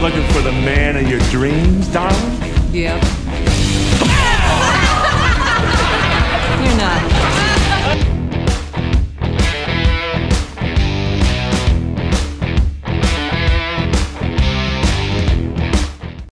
Looking for the man of your dreams, darling? Yep. You're not.